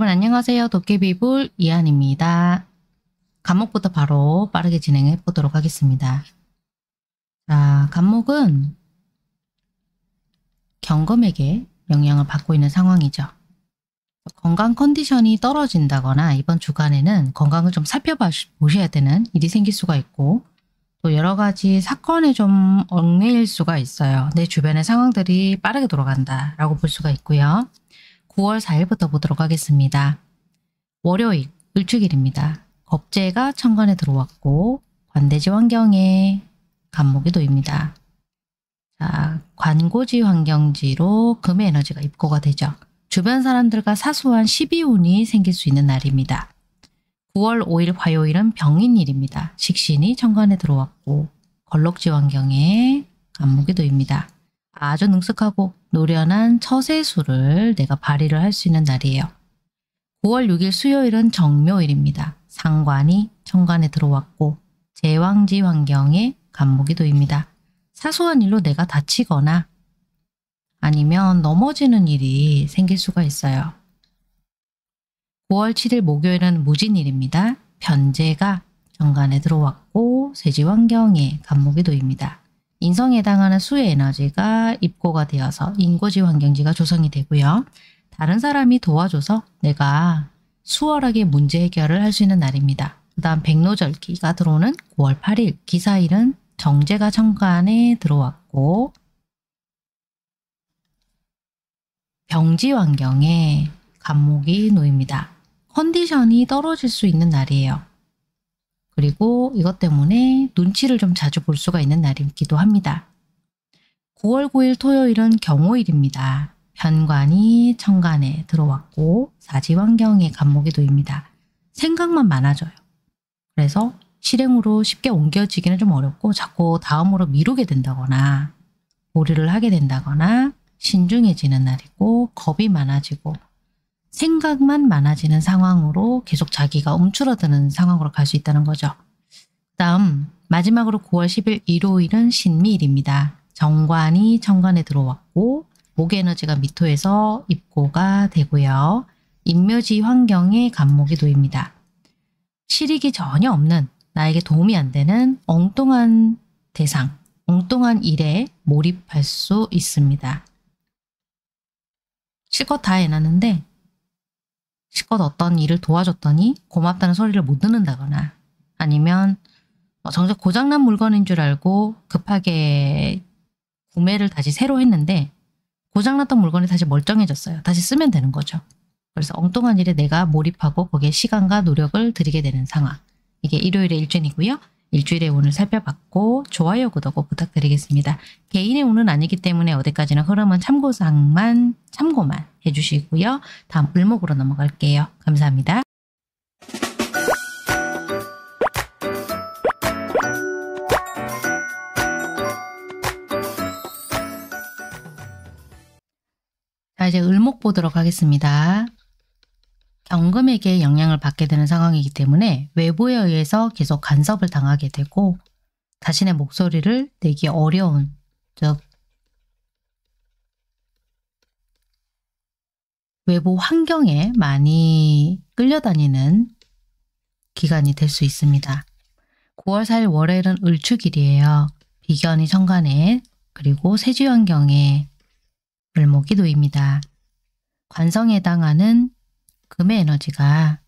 여러분 안녕하세요. 도깨비불 이한입니다. 간목부터 바로 빠르게 진행해 보도록 하겠습니다. 자, 간목은 경금에게 영향을 받고 있는 상황이죠. 건강 컨디션이 떨어진다거나 이번 주간에는 건강을 좀 살펴보셔야 되는 일이 생길 수가 있고 또 여러 가지 사건에 좀 얽매일 수가 있어요. 내 주변의 상황들이 빠르게 돌아간다라고 볼 수가 있고요. 9월 4일부터 보도록 하겠습니다. 월요일, 일축일입니다. 겁재가 천간에 들어왔고 관대지 환경에 간목이 도입니다. 자, 관고지 환경지로 금의 에너지가 입고가 되죠. 주변 사람들과 사소한 시비운이 생길 수 있는 날입니다. 9월 5일 화요일은 병인일입니다. 식신이 천간에 들어왔고 걸록지 환경에 간목이 도입니다. 아주 능숙하고 노련한 처세술을 내가 발휘를 할 수 있는 날이에요. 9월 6일 수요일은 정묘일입니다. 상관이 천간에 들어왔고 제왕지 환경에 간목이 도입니다. 사소한 일로 내가 다치거나 아니면 넘어지는 일이 생길 수가 있어요. 9월 7일 목요일은 무진일입니다. 편재가 정관에 들어왔고 세지 환경에 간목이 도입니다. 인성에 해당하는 수의 에너지가 입고가 되어서 인고지 환경지가 조성이 되고요. 다른 사람이 도와줘서 내가 수월하게 문제 해결을 할 수 있는 날입니다. 그 다음 백로절기가 들어오는 9월 8일 기사일은 정재가 정관에 들어왔고 병지 환경에 간목이 놓입니다. 컨디션이 떨어질 수 있는 날이에요. 그리고 이것 때문에 눈치를 좀 자주 볼 수가 있는 날이기도 합니다. 9월 9일 토요일은 경호일입니다. 편관이 천간에 들어왔고 사지 환경에 간목이 도입니다. 생각만 많아져요. 그래서 실행으로 쉽게 옮겨지기는 좀 어렵고 자꾸 다음으로 미루게 된다거나 보류를 하게 된다거나 신중해지는 날이고 겁이 많아지고 생각만 많아지는 상황으로 계속 자기가 움츠러드는 상황으로 갈 수 있다는 거죠. 다음 마지막으로 9월 10일 일요일은 신미일입니다. 정관이 천간에 들어왔고 목에너지가 미토에서 입고가 되고요. 인묘지 환경에 간목이 도입니다. 실익이 전혀 없는 나에게 도움이 안 되는 엉뚱한 대상, 엉뚱한 일에 몰입할 수 있습니다. 실컷 다 해놨는데 실컷 어떤 일을 도와줬더니 고맙다는 소리를 못 듣는다거나 아니면 정작 고장난 물건인 줄 알고 급하게 구매를 다시 새로 했는데 고장났던 물건이 다시 멀쩡해졌어요. 다시 쓰면 되는 거죠. 그래서 엉뚱한 일에 내가 몰입하고 거기에 시간과 노력을 들이게 되는 상황. 이게 일요일의 일주일이고요. 일주일의 운을 살펴봤고 좋아요, 구독 꼭 부탁드리겠습니다. 개인의 운은 아니기 때문에 어디까지나 흐름은 참고만 해주시고요. 다음 을목으로 넘어갈게요. 감사합니다. 자, 이제 을목 보도록 하겠습니다. 경금에게 영향을 받게 되는 상황이기 때문에 외부에 의해서 계속 간섭을 당하게 되고 자신의 목소리를 내기 어려운, 즉 외부 환경에 많이 끌려다니는 기간이 될 수 있습니다. 9월 4일 월요일은 을축일이에요. 비견이 천간에 그리고 세지 환경에 을목이 놓입니다. 관성에 해당하는 금의 에너지가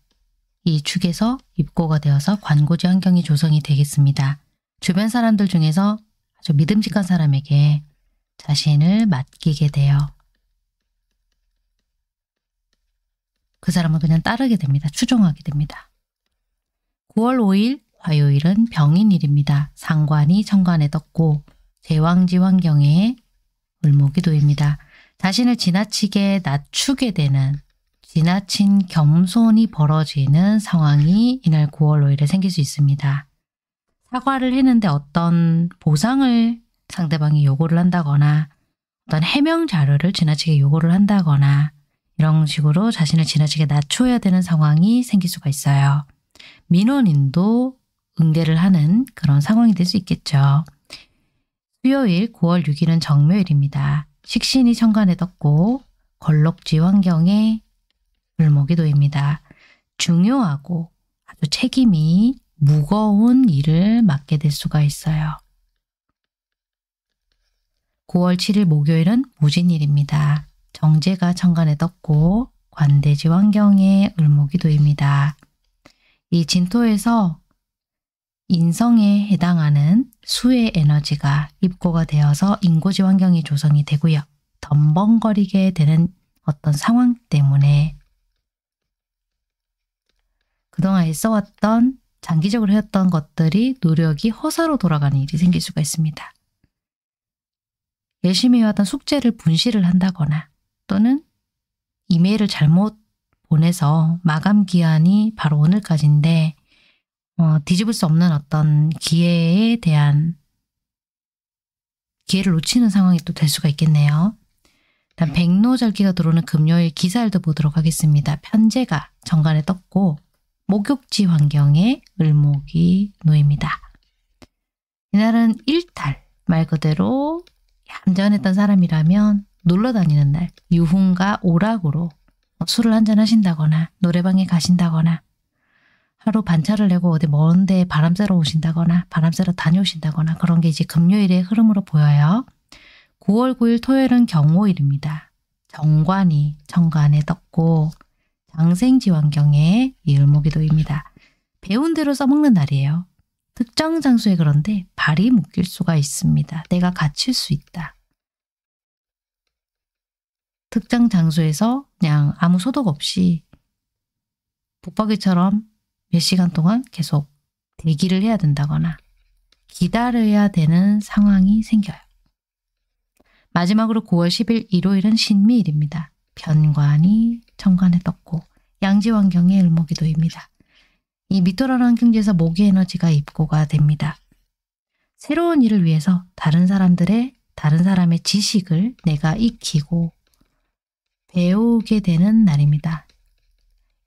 이 축에서 입고가 되어서 관고지 환경이 조성이 되겠습니다. 주변 사람들 중에서 아주 믿음직한 사람에게 자신을 맡기게 돼요. 그 사람은 그냥 따르게 됩니다. 추종하게 됩니다. 9월 5일 화요일은 병인일입니다. 상관이 천간에 떴고 제왕지 환경에 을목이 도입니다. 자신을 지나치게 낮추게 되는 지나친 겸손이 벌어지는 상황이 이날 9월 5일에 생길 수 있습니다. 사과를 했는데 어떤 보상을 상대방이 요구를 한다거나 어떤 해명 자료를 지나치게 요구를 한다거나 이런 식으로 자신을 지나치게 낮춰야 되는 상황이 생길 수가 있어요. 민원인도 응대를 하는 그런 상황이 될 수 있겠죠. 수요일 9월 6일은 정묘일입니다. 식신이 천간에 떴고 걸록지 환경에 을목이 도입니다. 중요하고 아주 책임이 무거운 일을 맡게 될 수가 있어요. 9월 7일 목요일은 무진일입니다. 정제가 천간에 떴고 관대지 환경에 을목이 도입니다. 이 진토에서 인성에 해당하는 수의 에너지가 입고가 되어서 인고지 환경이 조성이 되고요. 덤벙거리게 되는 어떤 상황 때문에 그동안 애써왔던 장기적으로 해왔던 것들이 노력이 허사로 돌아가는 일이 생길 수가 있습니다. 열심히 해왔던 숙제를 분실을 한다거나 또는 이메일을 잘못 보내서 마감 기한이 바로 오늘까지인데 뒤집을 수 없는 어떤 기회에 대한 기회를 놓치는 상황이 또 될 수가 있겠네요. 일단 백로절기가 들어오는 금요일 기사일도 보도록 하겠습니다. 편제가 정관에 떴고 목욕지 환경에 을목이 놓입니다. 이날은 일탈, 말 그대로 얌전했던 사람이라면 놀러 다니는 날, 유흥과 오락으로 술을 한잔 하신다거나 노래방에 가신다거나 하루 반차를 내고 어디 먼 데에 바람 쐬러 오신다거나 바람 쐬러 다녀오신다거나 그런 게 이제 금요일의 흐름으로 보여요. 9월 9일 토요일은 경호일입니다. 정관이 천간에 떴고 장생지 환경에 을목이 도입니다. 배운 대로 써먹는 날이에요. 특정 장소에 그런데 발이 묶일 수가 있습니다. 내가 갇힐 수 있다. 특정 장소에서 그냥 아무 소독 없이 북박이처럼 몇 시간 동안 계속 대기를 해야 된다거나 기다려야 되는 상황이 생겨요. 마지막으로 9월 10일 일요일은 신미일입니다. 변관이 천간에 떴고 양지 환경에 을목이 도입니다. 이 미토라는 환경지에서 목의 에너지가 입고가 됩니다. 새로운 일을 위해서 다른 사람의 지식을 내가 익히고 배우게 되는 날입니다.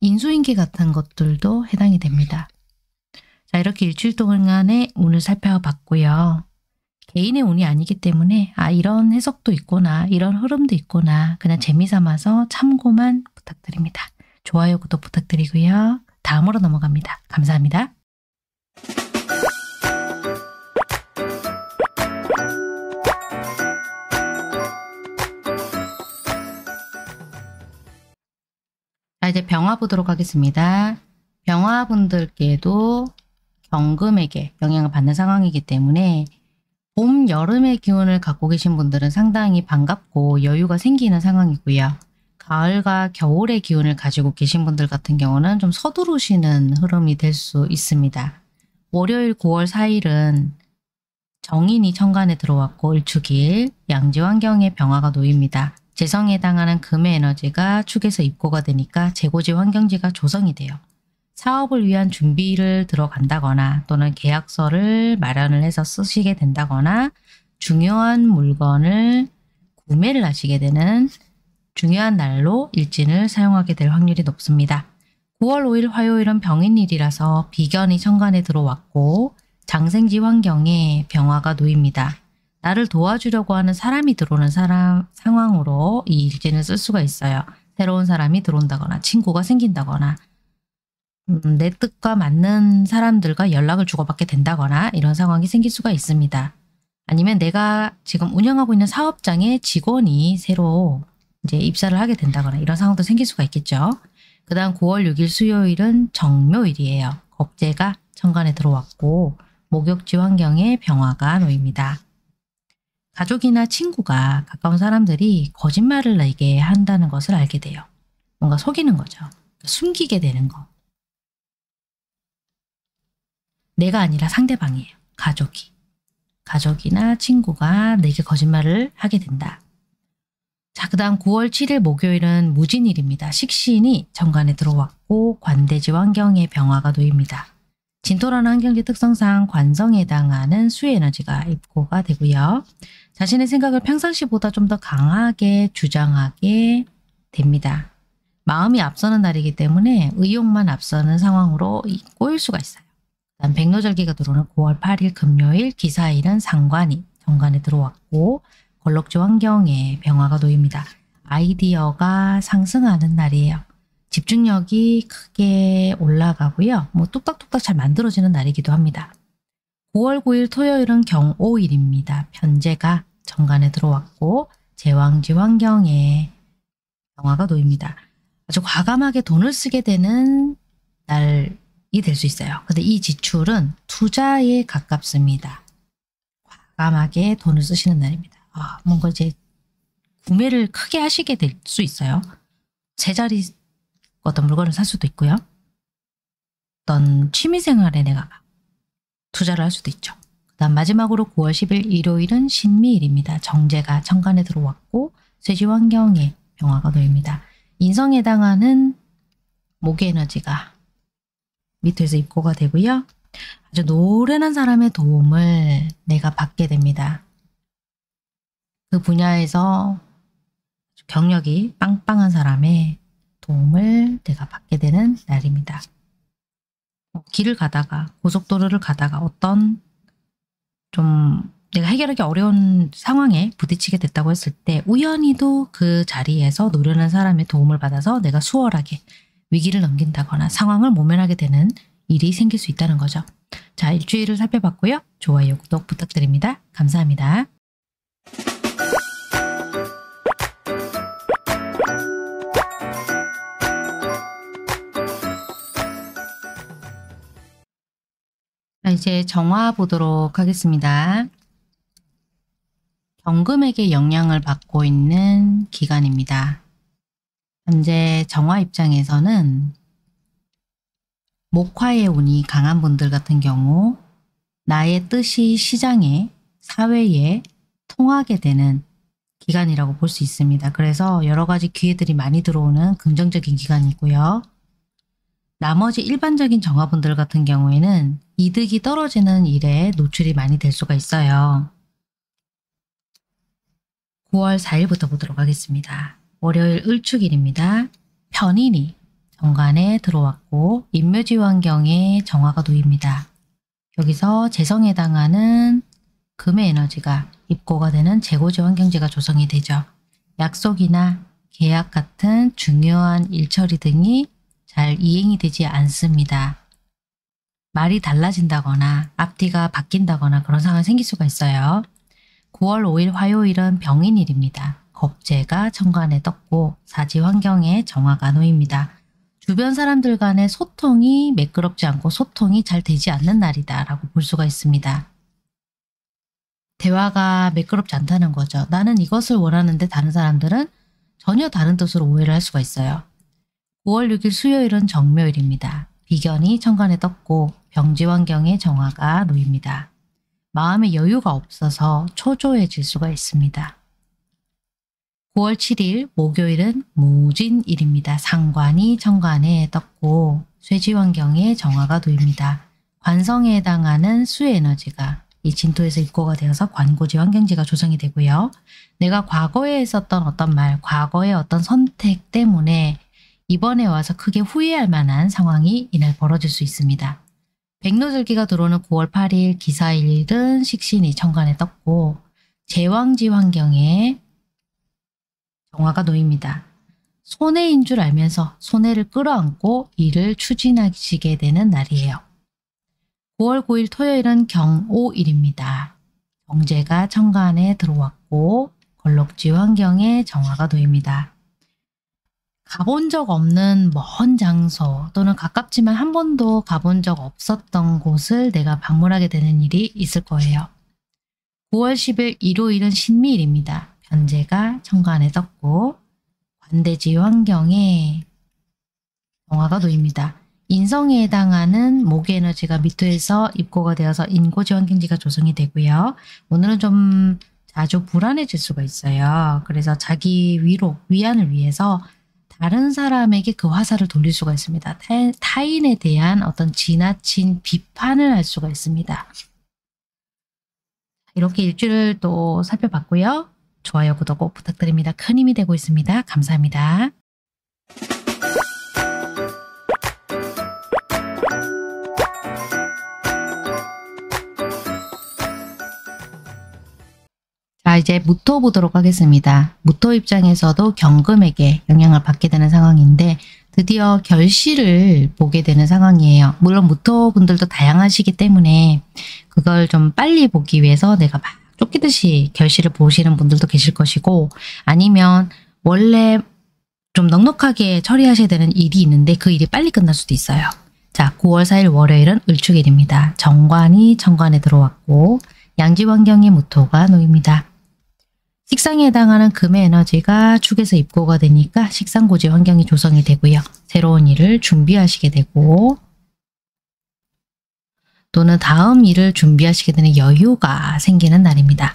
인수인계 같은 것들도 해당이 됩니다. 자, 이렇게 일주일 동안의 운을 살펴봤고요. 개인의 운이 아니기 때문에 이런 해석도 있구나, 이런 흐름도 있구나 그냥 재미삼아서 참고만 부탁드립니다. 좋아요, 구독 부탁드리고요. 다음으로 넘어갑니다. 감사합니다. 자, 이제 병화 보도록 하겠습니다. 병화 분들께도 경금에게 영향을 받는 상황이기 때문에 봄, 여름의 기운을 갖고 계신 분들은 상당히 반갑고 여유가 생기는 상황이고요. 가을과 겨울의 기운을 가지고 계신 분들 같은 경우는 좀 서두르시는 흐름이 될 수 있습니다. 월요일 9월 4일은 정인이 천간에 들어왔고 일축일, 양지 환경에 병화가 놓입니다. 재성에 해당하는 금의 에너지가 축에서 입고가 되니까 재고지 환경지가 조성이 돼요. 사업을 위한 준비를 들어간다거나 또는 계약서를 마련을 해서 쓰시게 된다거나 중요한 물건을 구매를 하시게 되는 중요한 날로 일진을 사용하게 될 확률이 높습니다. 9월 5일 화요일은 병인일이라서 비견이 천간에 들어왔고 장생지 환경에 병화가 놓입니다. 나를 도와주려고 하는 사람이 들어오는 상황으로 이 일진을 쓸 수가 있어요. 새로운 사람이 들어온다거나 친구가 생긴다거나 내 뜻과 맞는 사람들과 연락을 주고받게 된다거나 이런 상황이 생길 수가 있습니다. 아니면 내가 지금 운영하고 있는 사업장의 직원이 새로 이제 입사를 하게 된다거나 이런 상황도 생길 수가 있겠죠. 그 다음 9월 6일 수요일은 정묘일이에요. 겁재가 천간에 들어왔고 목욕지 환경에 병화가 놓입니다. 가족이나 친구가 가까운 사람들이 거짓말을 내게 한다는 것을 알게 돼요. 뭔가 속이는 거죠. 숨기게 되는 거. 내가 아니라 상대방이에요. 가족이나 친구가 내게 거짓말을 하게 된다. 자, 그 다음 9월 7일 목요일은 무진일입니다. 식신이 정관에 들어왔고 관대지 환경에 병화가 놓입니다. 진토라는 환경지 특성상 관성에 해당하는 수의 에너지가 입고가 되고요. 자신의 생각을 평상시보다 좀 더 강하게 주장하게 됩니다. 마음이 앞서는 날이기 때문에 의욕만 앞서는 상황으로 꼬일 수가 있어요. 그다음 백로절기가 들어오는 9월 8일 금요일 기사일은 상관이 정관에 들어왔고 걸록지 환경에 병화가 놓입니다. 아이디어가 상승하는 날이에요. 집중력이 크게 올라가고요. 뭐 뚝딱뚝딱 잘 만들어지는 날이기도 합니다. 9월 9일 토요일은 경오일입니다. 편제가 정관에 들어왔고 제왕지 환경에 병화가 놓입니다. 아주 과감하게 돈을 쓰게 되는 날이 될 수 있어요. 근데 이 지출은 투자에 가깝습니다. 과감하게 돈을 쓰시는 날입니다. 아, 뭔가 이제 구매를 크게 하시게 될 수 있어요. 제자리 어떤 물건을 살 수도 있고요. 어떤 취미생활에 내가 투자를 할 수도 있죠. 그 다음 마지막으로 9월 10일 일요일은 신미일입니다. 정제가 천간에 들어왔고 세지 환경에 병화가 놓입니다. 인성에 해당하는 목의 에너지가 밑에서 입고가 되고요. 아주 노련한 사람의 도움을 내가 받게 됩니다. 그 분야에서 경력이 빵빵한 사람의 도움을 내가 받게 되는 날입니다. 길을 가다가 고속도로를 가다가 어떤 좀 내가 해결하기 어려운 상황에 부딪히게 됐다고 했을 때 우연히도 그 자리에서 노련한 사람의 도움을 받아서 내가 수월하게 위기를 넘긴다거나 상황을 모면하게 되는 일이 생길 수 있다는 거죠. 자, 일주일을 살펴봤고요. 좋아요, 구독 부탁드립니다. 감사합니다. 이제 정화 보도록 하겠습니다. 경금에게 영향을 받고 있는 기간입니다. 현재 정화 입장에서는 목화의 운이 강한 분들 같은 경우 나의 뜻이 시장에, 사회에 통하게 되는 기간이라고 볼 수 있습니다. 그래서 여러 가지 기회들이 많이 들어오는 긍정적인 기간이고요. 나머지 일반적인 정화분들 같은 경우에는 이득이 떨어지는 일에 노출이 많이 될 수가 있어요. 9월 4일부터 보도록 하겠습니다. 월요일 을축일입니다. 편인이 정관에 들어왔고 인묘지 환경에 정화가 놓입니다. 여기서 재성에 해당하는 금의 에너지가 입고가 되는 재고지 환경제가 조성이 되죠. 약속이나 계약 같은 중요한 일처리 등이 잘 이행이 되지 않습니다. 말이 달라진다거나 앞뒤가 바뀐다거나 그런 상황이 생길 수가 있어요. 9월 5일 화요일은 병인일입니다. 겁재가 천간에 떴고 사지 환경에 정화가 놓입니다. 주변 사람들 간의 소통이 매끄럽지 않고 소통이 잘 되지 않는 날이다 라고 볼 수가 있습니다. 대화가 매끄럽지 않다는 거죠. 나는 이것을 원하는데 다른 사람들은 전혀 다른 뜻으로 오해를 할 수가 있어요. 5월 6일 수요일은 정묘일입니다. 비견이 천간에 떴고 병지 환경에 정화가 놓입니다. 마음의 여유가 없어서 초조해질 수가 있습니다. 9월 7일 목요일은 무진일입니다. 상관이 천간에 떴고 쇠지 환경에 정화가 놓입니다. 관성에 해당하는 수의 에너지가 이 진토에서 입고가 되어서 관고지 환경지가 조성이 되고요. 내가 과거에 있었던 어떤 말, 과거의 어떤 선택 때문에 이번에 와서 크게 후회할 만한 상황이 이날 벌어질 수 있습니다. 백로절기가 들어오는 9월 8일 기사일은 식신이 천간에 떴고 제왕지 환경에 정화가 놓입니다. 손해인 줄 알면서 손해를 끌어안고 일을 추진하시게 되는 날이에요. 9월 9일 토요일은 경오일입니다. 정제가 천간에 들어왔고 걸록지 환경에 정화가 놓입니다. 가본 적 없는 먼 장소 또는 가깝지만 한 번도 가본 적 없었던 곳을 내가 방문하게 되는 일이 있을 거예요. 9월 10일 일요일은 신미일입니다. 편제가 천간에 떴고 관대지 환경에 정화가 놓입니다. 인성에 해당하는 목의 에너지가 미토에서 입고가 되어서 인고지 환경지가 조성이 되고요. 오늘은 좀 자주 불안해질 수가 있어요. 그래서 자기 위로, 위안을 위해서 다른 사람에게 그 화살을 돌릴 수가 있습니다. 타인에 대한 어떤 지나친 비판을 할 수가 있습니다. 이렇게 일주일을 또 살펴봤고요. 좋아요, 구독 꼭 부탁드립니다. 큰 힘이 되고 있습니다. 감사합니다. 이제 무토 보도록 하겠습니다. 무토 입장에서도 경금에게 영향을 받게 되는 상황인데 드디어 결실을 보게 되는 상황이에요. 물론 무토 분들도 다양하시기 때문에 그걸 좀 빨리 보기 위해서 내가 막 쫓기듯이 결실을 보시는 분들도 계실 것이고, 아니면 원래 좀 넉넉하게 처리하셔야 되는 일이 있는데 그 일이 빨리 끝날 수도 있어요. 자, 9월 4일 월요일은 을축일입니다. 정관이 정관에 들어왔고 양지 환경에 무토가 놓입니다. 식상에 해당하는 금의 에너지가 축에서 입고가 되니까 식상고지 환경이 조성이 되고요. 새로운 일을 준비하시게 되고 또는 다음 일을 준비하시게 되는 여유가 생기는 날입니다.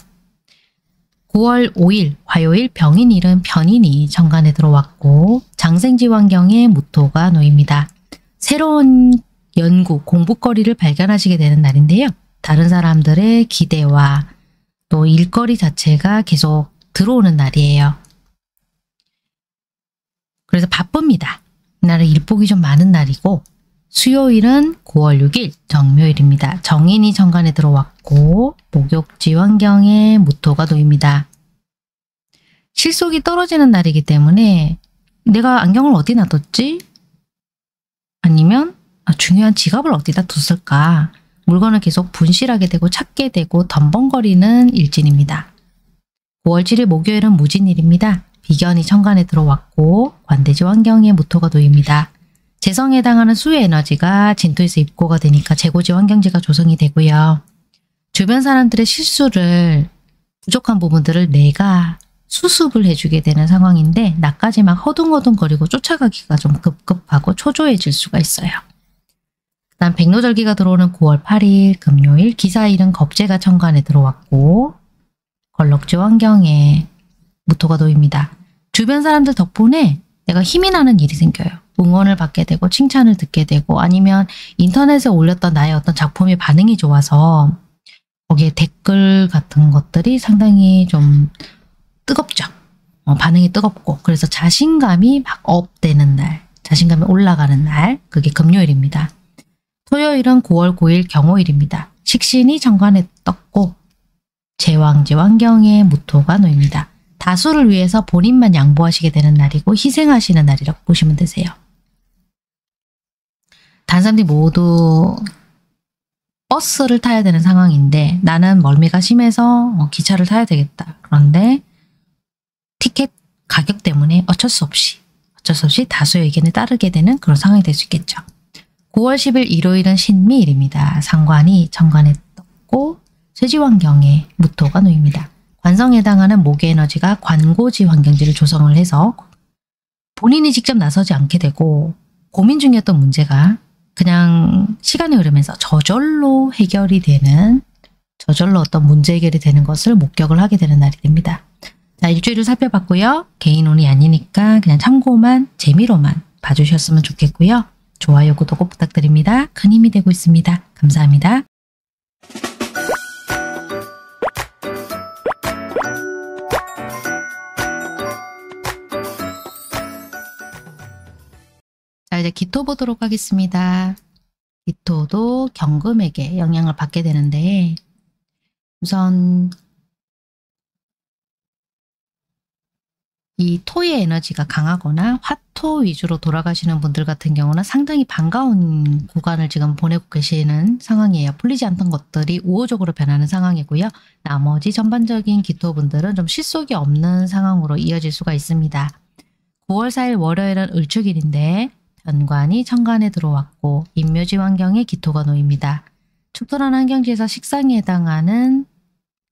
9월 5일 화요일 병인일은 편인이 정관에 들어왔고 장생지 환경에 무토가 놓입니다. 새로운 연구, 공부거리를 발견하시게 되는 날인데요. 다른 사람들의 기대와 또 일거리 자체가 계속 들어오는 날이에요. 그래서 바쁩니다. 이날은 일복이 좀 많은 날이고, 수요일은 9월 6일 정묘일입니다. 정인이 정관에 들어왔고 목욕지 환경에 무토가 놓입니다. 실속이 떨어지는 날이기 때문에 내가 안경을 어디 놔뒀지? 아니면 중요한 지갑을 어디다 뒀을까? 물건을 계속 분실하게 되고 찾게 되고 덤벙거리는 일진입니다. 9월 7일 목요일은 무진일입니다. 비견이 천간에 들어왔고 관대지 환경에 무토가 놓입니다. 재성에 해당하는 수의 에너지가 진토에서 입고가 되니까 재고지 환경지가 조성이 되고요. 주변 사람들의 실수를, 부족한 부분들을 내가 수습을 해주게 되는 상황인데 나까지 막 허둥허둥거리고 쫓아가기가 좀 급급하고 초조해질 수가 있어요. 그 다음 백로절기가 들어오는 9월 8일 금요일 기사일은 겁재가 천간에 들어왔고 걸록지 환경에 무토가 놓입니다. 주변 사람들 덕분에 내가 힘이 나는 일이 생겨요. 응원을 받게 되고 칭찬을 듣게 되고, 아니면 인터넷에 올렸던 나의 어떤 작품의 반응이 좋아서 거기에 댓글 같은 것들이 상당히 좀 뜨겁죠. 반응이 뜨겁고, 그래서 자신감이 막 업되는 날, 자신감이 올라가는 날, 그게 금요일입니다. 토요일은 9월 9일 경호일입니다. 식신이 정관에 떴고 제왕지 환경에 무토가 놓입니다. 다수를 위해서 본인만 양보하시게 되는 날이고 희생하시는 날이라고 보시면 되세요. 다른 사람들이 모두 버스를 타야 되는 상황인데 나는 멀미가 심해서 기차를 타야 되겠다. 그런데 티켓 가격 때문에 어쩔 수 없이 다수의 의견에 따르게 되는 그런 상황이 될 수 있겠죠. 9월 10일 일요일은 신미일입니다. 상관이 정관에 떴고 세지 환경에 무토가 놓입니다. 관성에 해당하는 목의 에너지가 관고지 환경지를 조성을 해서 본인이 직접 나서지 않게 되고 고민 중이었던 문제가 그냥 시간이 흐르면서 저절로 해결이 되는, 저절로 어떤 문제 해결이 되는 것을 목격을 하게 되는 날이 됩니다. 자, 일주일을 살펴봤고요. 개인운이 아니니까 그냥 참고만, 재미로만 봐주셨으면 좋겠고요. 좋아요, 구독 꼭 부탁드립니다. 큰 힘이 되고 있습니다. 감사합니다. 자, 이제 기토 보도록 하겠습니다. 기토도 경금에게 영향을 받게 되는데, 우선 이 토의 에너지가 강하거나 화토 위주로 돌아가시는 분들 같은 경우는 상당히 반가운 구간을 지금 보내고 계시는 상황이에요. 풀리지 않던 것들이 우호적으로 변하는 상황이고요. 나머지 전반적인 기토분들은 좀 실속이 없는 상황으로 이어질 수가 있습니다. 9월 4일 월요일은 을축일인데 편관이 천간에 들어왔고 인묘지 환경에 기토가 놓입니다. 축토란 환경지에서 식상에 해당하는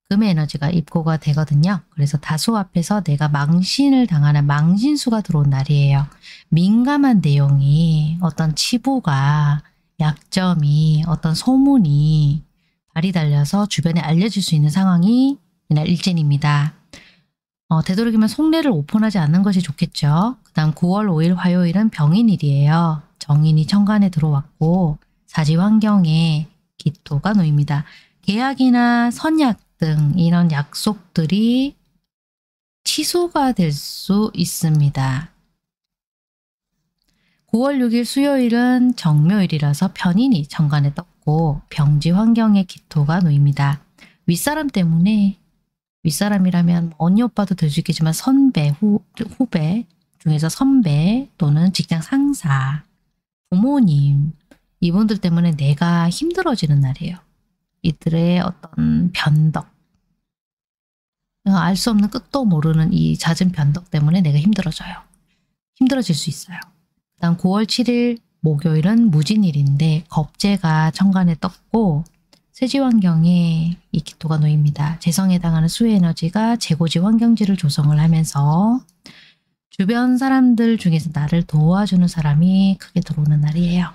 금의 에너지가 입고가 되거든요. 그래서 다수 앞에서 내가 망신을 당하는 망신수가 들어온 날이에요. 민감한 내용이, 어떤 치부가, 약점이, 어떤 소문이 발이 달려서 주변에 알려질 수 있는 상황이 이날 일진입니다. 되도록이면 속내를 오픈하지 않는 것이 좋겠죠. 그 다음 9월 5일 화요일은 병인일이에요. 정인이 천간에 들어왔고 사지 환경에 기토가 놓입니다. 계약이나 선약 등 이런 약속들이 취소가 될 수 있습니다. 9월 6일 수요일은 정묘일이라서 편인이 정관에 떴고 병지 환경에 기토가 놓입니다. 윗사람 때문에, 윗사람이라면 언니 오빠도 될 수 있겠지만 선배, 후배 중에서 선배 또는 직장 상사, 부모님 이분들 때문에 내가 힘들어지는 날이에요. 이들의 어떤 변덕, 알 수 없는 끝도 모르는 이 잦은 변덕 때문에 내가 힘들어져요. 힘들어질 수 있어요. 그 다음 9월 7일 목요일은 무진일인데 겁재가 천간에 떴고 세지 환경에 이 기토가 놓입니다. 재성에 해당하는 수의 에너지가 재고지 환경지를 조성을 하면서 주변 사람들 중에서 나를 도와주는 사람이 크게 들어오는 날이에요.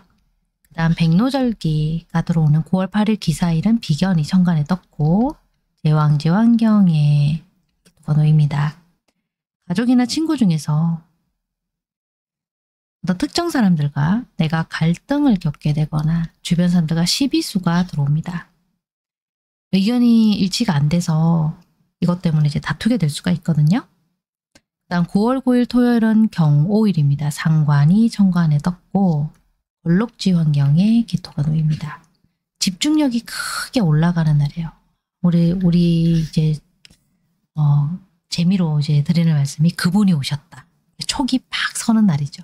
그 다음 백로절기가 들어오는 9월 8일 기사일은 비견이 천간에 떴고 제왕지 환경에 기토가 놓입니다. 가족이나 친구 중에서 어떤 특정 사람들과 내가 갈등을 겪게 되거나 주변 사람들과 시비수가 들어옵니다. 의견이 일치가 안 돼서 이것 때문에 이제 다투게 될 수가 있거든요. 그다음 9월 9일 토요일은 경오일입니다. 상관이 천간에 떴고 걸록지 환경에 기토가 놓입니다. 집중력이 크게 올라가는 날이에요. 우리 이제 재미로 이제 드리는 말씀이 그분이 오셨다. 촉이 팍 서는 날이죠.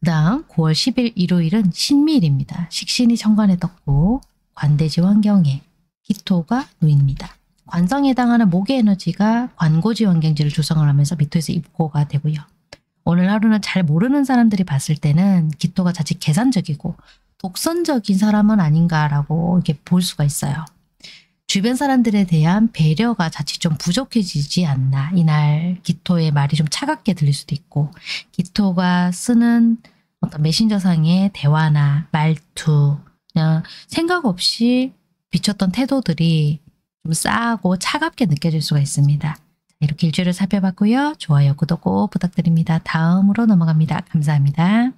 그 다음 9월 10일 일요일은 신미일입니다. 식신이 천간에 떴고 관대지 환경에 기토가 놓입니다. 관성에 해당하는 목의 에너지가 관고지 환경지를 조성을 하면서 미토에서 입고가 되고요. 오늘 하루는 잘 모르는 사람들이 봤을 때는 기토가 자칫 계산적이고 독선적인 사람은 아닌가라고 이렇게 볼 수가 있어요. 주변 사람들에 대한 배려가 자칫 좀 부족해지지 않나. 이날 기토의 말이 좀 차갑게 들릴 수도 있고 기토가 쓰는 어떤 메신저상의 대화나 말투, 그냥 생각 없이 비쳤던 태도들이 좀 싸고 차갑게 느껴질 수가 있습니다. 이렇게 일주일을 살펴봤고요. 좋아요, 구독 꼭 부탁드립니다. 다음으로 넘어갑니다. 감사합니다.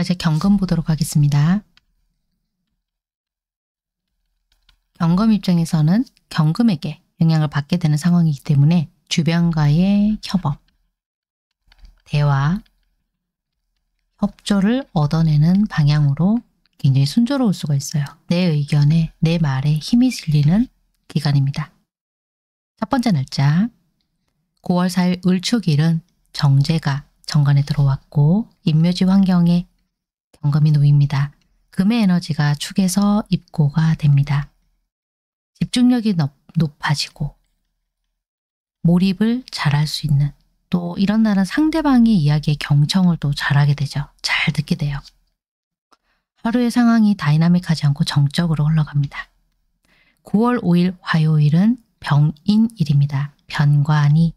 이제 경금 보도록 하겠습니다. 경금 입장에서는 경금에게 영향을 받게 되는 상황이기 때문에 주변과의 협업, 대화, 협조를 얻어내는 방향으로 굉장히 순조로울 수가 있어요. 내 의견에, 내 말에 힘이 실리는 기간입니다. 첫 번째 날짜 9월 4일 을축일은 정제가 정관에 들어왔고 인묘지 환경에 경금이 놓입니다. 금의 에너지가 축에서 입고가 됩니다. 집중력이 높아지고 몰입을 잘할 수 있는, 또 이런 날은 상대방의 이야기에 경청을 또 잘하게 되죠. 잘 듣게 돼요. 하루의 상황이 다이나믹하지 않고 정적으로 흘러갑니다. 9월 5일 화요일은 병인일입니다. 변관이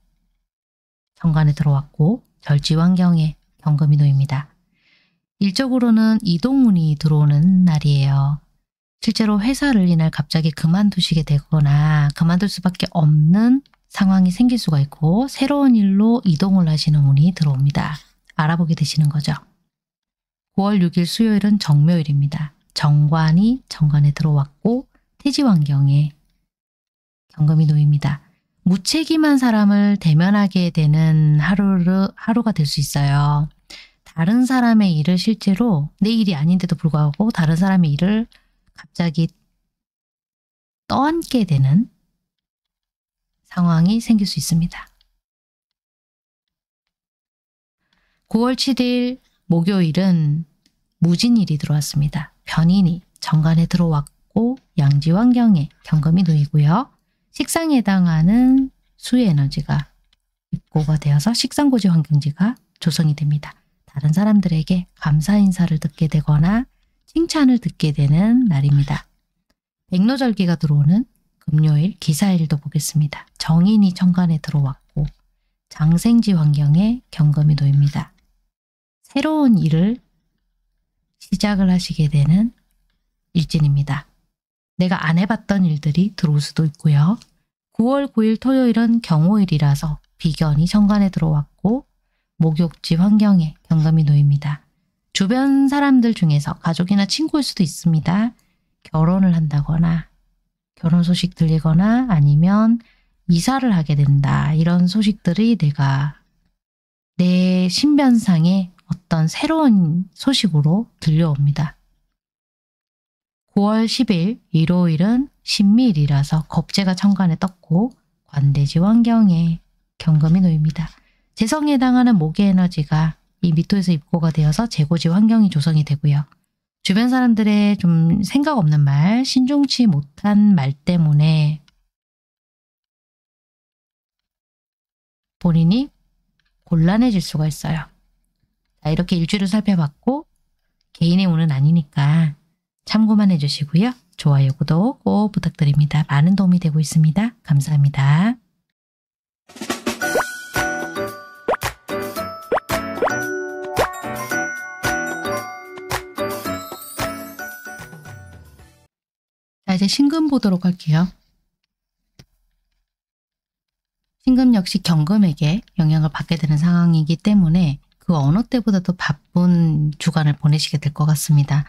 정관에 들어왔고 절지 환경에 경금이 놓입니다. 일적으로는 이동운이 들어오는 날이에요. 실제로 회사를 이날 갑자기 그만두시게 되거나 그만둘 수밖에 없는 상황이 생길 수가 있고 새로운 일로 이동을 하시는 운이 들어옵니다. 알아보게 되시는 거죠. 9월 6일 수요일은 정묘일입니다. 정관이 정관에 들어왔고 태지 환경에 경금이 놓입니다. 무책임한 사람을 대면하게 되는 하루가 될 수 있어요. 다른 사람의 일을 실제로 내 일이 아닌데도 불구하고 다른 사람의 일을 갑자기 떠안게 되는 상황이 생길 수 있습니다. 9월 7일 목요일은 무진일이 들어왔습니다. 변인이 정관에 들어왔고 양지 환경에 경금이 놓이고요. 식상에 해당하는 수의 에너지가 입고가 되어서 식상고지 환경지가 조성이 됩니다. 다른 사람들에게 감사 인사를 듣게 되거나 칭찬을 듣게 되는 날입니다. 백로절기가 들어오는 금요일 기사일도 보겠습니다. 정인이 천간에 들어왔고 장생지 환경에 경금이 놓입니다. 새로운 일을 시작을 하시게 되는 일진입니다. 내가 안 해봤던 일들이 들어올 수도 있고요. 9월 9일 토요일은 경오일이라서 비견이 천간에 들어왔고 목욕지 환경에 경금이 놓입니다. 주변 사람들 중에서 가족이나 친구일 수도 있습니다. 결혼을 한다거나 결혼 소식 들리거나 아니면 이사를 하게 된다. 이런 소식들이 내가 내 신변상에 어떤 새로운 소식으로 들려옵니다. 9월 10일 일요일은 신밀이라서 겁재가 천간에 떴고 관대지 환경에 경금이 놓입니다. 재성에 해당하는 목의 에너지가 이 미토에서 입고가 되어서 재고지 환경이 조성이 되고요. 주변 사람들의 좀 생각 없는 말, 신중치 못한 말 때문에 본인이 곤란해질 수가 있어요. 자, 이렇게 일주를 살펴봤고 개인의 운은 아니니까 참고만 해주시고요. 좋아요, 구독 꼭 부탁드립니다. 많은 도움이 되고 있습니다. 감사합니다. 자, 이제 신금 보도록 할게요. 신금 역시 경금에게 영향을 받게 되는 상황이기 때문에 그 어느 때보다도 바쁜 주간을 보내시게 될 것 같습니다.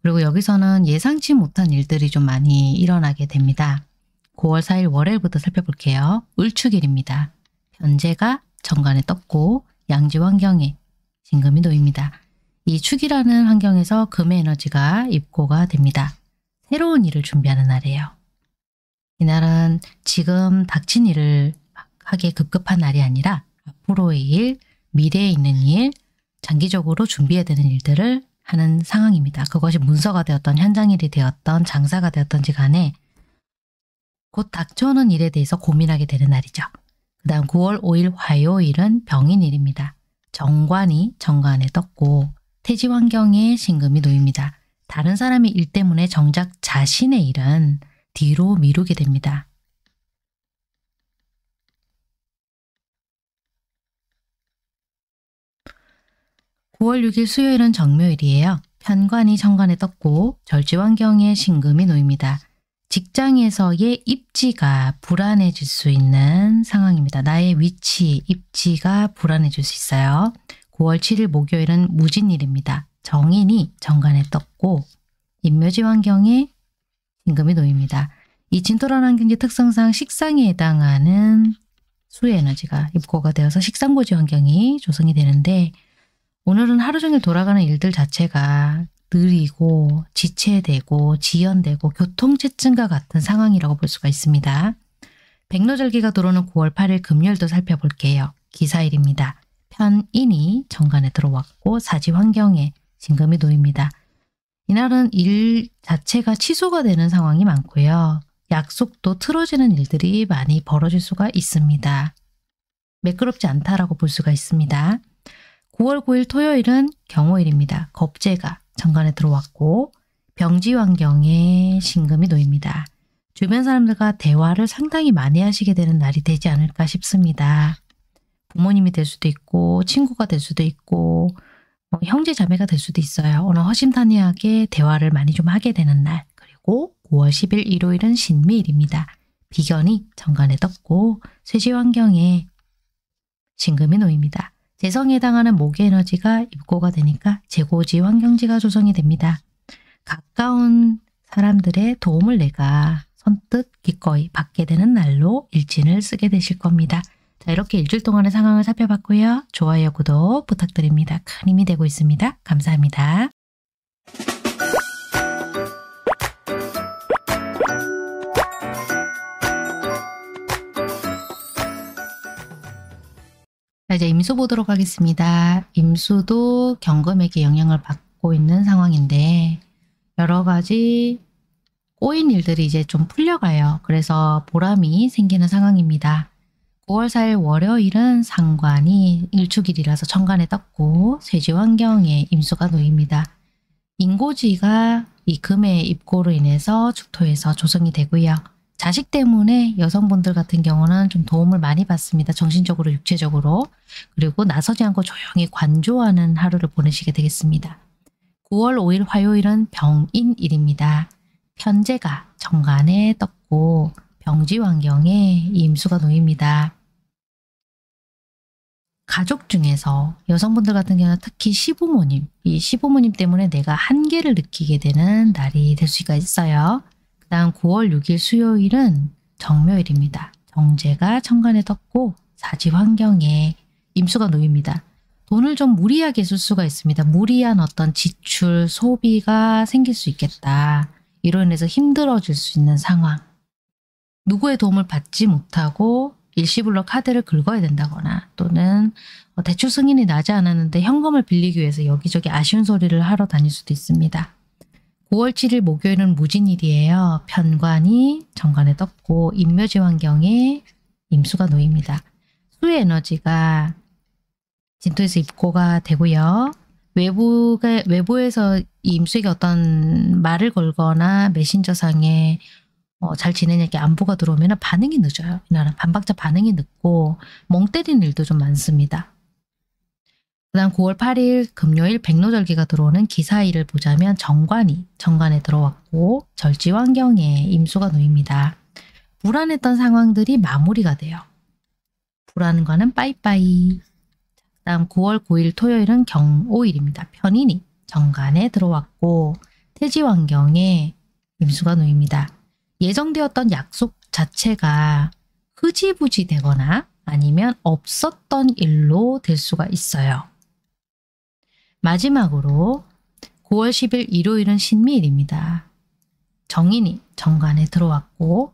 그리고 여기서는 예상치 못한 일들이 좀 많이 일어나게 됩니다. 9월 4일 월요일부터 살펴볼게요. 을축일입니다. 편재가 정관에 떴고 양지 환경에 신금이 놓입니다. 이 축이라는 환경에서 금의 에너지가 입고가 됩니다. 새로운 일을 준비하는 날이에요. 이날은 지금 닥친 일을 하게 급급한 날이 아니라 앞으로의 일, 미래에 있는 일, 장기적으로 준비해야 되는 일들을 하는 상황입니다. 그것이 문서가 되었던, 현장일이 되었던, 장사가 되었던지 간에 곧 닥쳐오는 일에 대해서 고민하게 되는 날이죠. 그 다음 9월 5일 화요일은 병인일입니다. 정관이 정관에 떴고 태지 환경에 신금이 놓입니다. 다른 사람의 일 때문에 정작 자신의 일은 뒤로 미루게 됩니다. (목소리도) 9월 6일 수요일은 정묘일이에요. 편관이 정관에 떴고 절지 환경에 신금이 놓입니다. 직장에서의 입지가 불안해질 수 있는 상황입니다. 나의 위치, 입지가 불안해질 수 있어요. 9월 7일 목요일은 무진일입니다. 정인이 정관에 떴고 인묘지 환경에 신금이 놓입니다. 이 진토란 환경지 특성상 식상에 해당하는 수의 에너지가 입고가 되어서 식상고지 환경이 조성이 되는데 오늘은 하루 종일 돌아가는 일들 자체가 느리고 지체되고 지연되고 교통체증과 같은 상황이라고 볼 수가 있습니다. 백로절기가 들어오는 9월 8일 금요일도 살펴볼게요. 기사일입니다. 편인이 정관에 들어왔고 사지 환경에 신금이 놓입니다. 이날은 일 자체가 취소가 되는 상황이 많고요. 약속도 틀어지는 일들이 많이 벌어질 수가 있습니다. 매끄럽지 않다라고 볼 수가 있습니다. 9월 9일 토요일은 경호일입니다. 겁재가 정관에 들어왔고 병지 환경에 신금이 놓입니다. 주변 사람들과 대화를 상당히 많이 하시게 되는 날이 되지 않을까 싶습니다. 부모님이 될 수도 있고 친구가 될 수도 있고 형제 자매가 될 수도 있어요. 오늘 허심탄회하게 대화를 많이 좀 하게 되는 날. 그리고 9월 10일 일요일은 신미일입니다. 비견이 정관에 떴고 세지 환경에 신금이 놓입니다. 재성에 해당하는 목의 에너지가 입고가 되니까 재고지 환경지가 조성이 됩니다. 가까운 사람들의 도움을 내가 선뜻 기꺼이 받게 되는 날로 일진을 쓰게 되실 겁니다. 자, 이렇게 일주일 동안의 상황을 살펴봤고요. 좋아요, 구독 부탁드립니다. 큰 힘이 되고 있습니다. 감사합니다. 자, 이제 임수 보도록 하겠습니다. 임수도 경금에게 영향을 받고 있는 상황인데 여러 가지 꼬인 일들이 이제 좀 풀려가요. 그래서 보람이 생기는 상황입니다. 9월 4일 월요일은 상관이 일축일이라서 천간에 떴고 세지 환경에 임수가 놓입니다. 인고지가 이 금의 입고로 인해서 축토에서 조성이 되고요. 자식 때문에 여성분들 같은 경우는 좀 도움을 많이 받습니다. 정신적으로, 육체적으로. 그리고 나서지 않고 조용히 관조하는 하루를 보내시게 되겠습니다. 9월 5일 화요일은 병인일입니다. 편재가 정관에 떴고 병지 환경에 임수가 놓입니다. 가족 중에서 여성분들 같은 경우는 특히 시부모님, 이 시부모님 때문에 내가 한계를 느끼게 되는 날이 될 수가 있어요. 그 다음 9월 6일 수요일은 정묘일입니다. 정재가 천간에 떴고 사지 환경에 임수가 놓입니다. 돈을 좀 무리하게 쓸 수가 있습니다. 무리한 어떤 지출, 소비가 생길 수 있겠다. 이로 인해서 힘들어질 수 있는 상황, 누구의 도움을 받지 못하고 일시불로 카드를 긁어야 된다거나 또는 대출 승인이 나지 않았는데 현금을 빌리기 위해서 여기저기 아쉬운 소리를 하러 다닐 수도 있습니다. 9월 7일 목요일은 무진일이에요. 편관이 정관에 떴고 인묘지 환경에 임수가 놓입니다. 수의 에너지가 진토에서 입고가 되고요. 외부에서 이 임수에게 어떤 말을 걸거나 메신저상에 잘 지내냐 이렇게 안부가 들어오면 반응이 늦어요. 이날은 반박자 반응이 늦고 멍 때리는 일도 좀 많습니다. 그 다음 9월 8일 금요일 백로절기가 들어오는 기사일을 보자면 정관이 정관에 들어왔고 절지 환경에 임수가 놓입니다. 불안했던 상황들이 마무리가 돼요. 불안과는 빠이빠이. 그 다음 9월 9일 토요일은 경오일입니다. 편인이 정관에 들어왔고 태지 환경에 임수가 놓입니다. 예정되었던 약속 자체가 흐지부지 되거나 아니면 없었던 일로 될 수가 있어요. 마지막으로 9월 10일 일요일은 신미일입니다. 정인이 정관에 들어왔고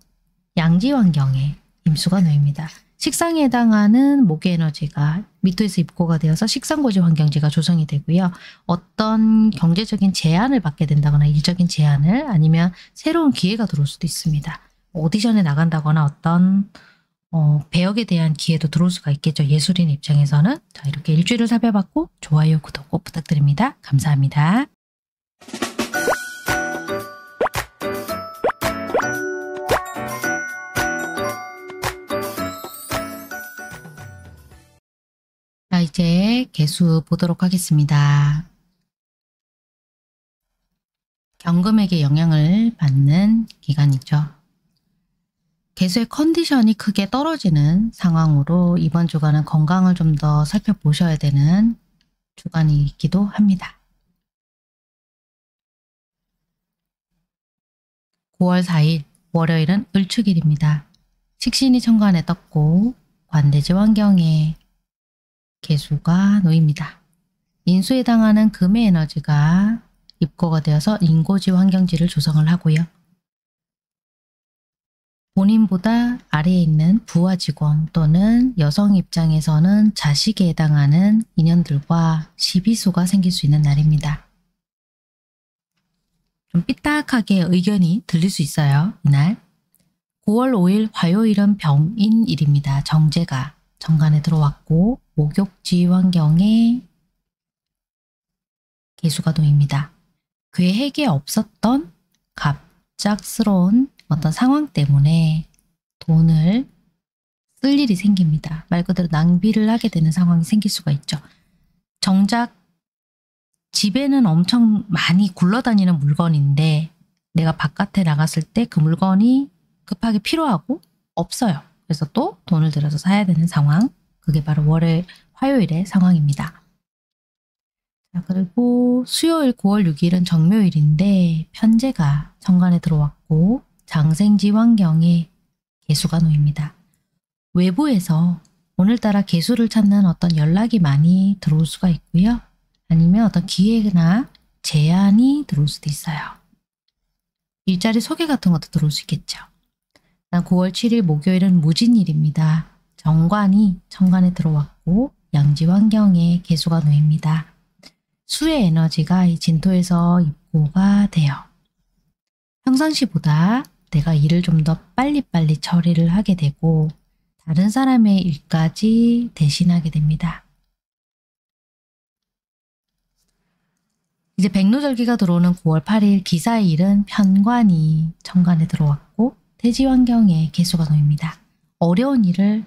양지 환경에 임수가 놓입니다. 식상에 해당하는 목의 에너지가 미토에서 입고가 되어서 식상고지 환경지가 조성이 되고요. 어떤 경제적인 제한을 받게 된다거나 일적인 제한을 아니면 새로운 기회가 들어올 수도 있습니다. 오디션에 나간다거나 어떤 배역에 대한 기회도 들어올 수가 있겠죠. 예술인 입장에서는. 자, 이렇게 일주일을 살펴봤고 좋아요, 구독 꼭 부탁드립니다. 감사합니다. 자, 이제 개수 보도록 하겠습니다. 경금에게 영향을 받는 기간이죠. 개수의 컨디션이 크게 떨어지는 상황으로 이번 주간은 건강을 좀 더 살펴보셔야 되는 주간이기도 합니다. 9월 4일 월요일은 을축일입니다. 식신이 천간에 떴고 관대지 환경에 개수가 놓입니다. 인수에 해당하는 금의 에너지가 입고가 되어서 인고지 환경지를 조성을 하고요. 본인보다 아래에 있는 부하 직원 또는 여성 입장에서는 자식에 해당하는 인연들과 시비소가 생길 수 있는 날입니다. 좀 삐딱하게 의견이 들릴 수 있어요. 이날 9월 5일 화요일은 병인일입니다. 정제가 정관에 들어왔고 목욕지 환경에 개수가 놓입니다. 계획에 없었던 갑작스러운 어떤 상황 때문에 돈을 쓸 일이 생깁니다. 말 그대로 낭비를 하게 되는 상황이 생길 수가 있죠. 정작 집에는 엄청 많이 굴러다니는 물건인데 내가 바깥에 나갔을 때 그 물건이 급하게 필요하고 없어요. 그래서 또 돈을 들여서 사야 되는 상황. 그게 바로 월요일, 화요일의 상황입니다. 자, 그리고 수요일 9월 6일은 정묘일인데 편제가 정관에 들어왔고 장생지 환경에 개수가 놓입니다. 외부에서 오늘따라 개수를 찾는 어떤 연락이 많이 들어올 수가 있고요. 아니면 어떤 기회나 제안이 들어올 수도 있어요. 일자리 소개 같은 것도 들어올 수 있겠죠. 9월 7일 목요일은 무진일입니다. 정관이 천간에 들어왔고 양지 환경에 개수가 놓입니다. 수의 에너지가 이 진토에서 입고가 돼요. 평상시보다 내가 일을 좀 더 빨리빨리 처리를 하게 되고 다른 사람의 일까지 대신하게 됩니다. 이제 백로절기가 들어오는 9월 8일 기사일은 편관이 천간에 들어왔고 태지 환경에 개수가 놓입니다. 어려운 일을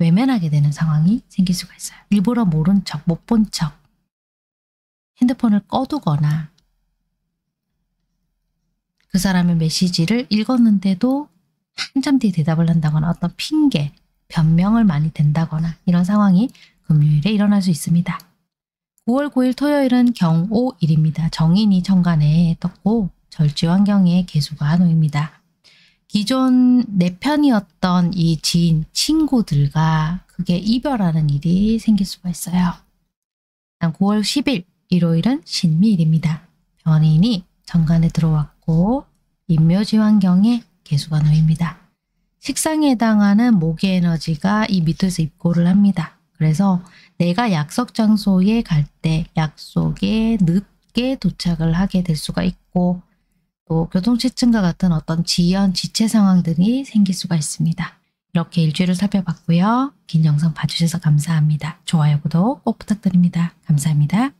외면하게 되는 상황이 생길 수가 있어요. 일부러 모른 척, 못 본 척 핸드폰을 꺼두거나 그 사람의 메시지를 읽었는데도 한참 뒤에 대답을 한다거나 어떤 핑계, 변명을 많이 댄다거나 이런 상황이 금요일에 일어날 수 있습니다. 9월 9일 토요일은 경오일입니다. 정인이 천간에 떴고 절지 환경에 개수가 놓입니다. 기존 내 편이었던 이 지인, 친구들과 크게 이별하는 일이 생길 수가 있어요. 9월 10일 일요일은 신미일입니다. 변인이 정관에 들어왔고 인묘지 환경에 개수가 놓입니다. 식상에 해당하는 목의 에너지가 이 밑에서 입고를 합니다. 그래서 내가 약속 장소에 갈 때 약속에 늦게 도착을 하게 될 수가 있고 또 교통체증과 같은 어떤 지연, 지체 상황들이 생길 수가 있습니다. 이렇게 일주일을 살펴봤고요. 긴 영상 봐주셔서 감사합니다. 좋아요, 구독 꼭 부탁드립니다. 감사합니다.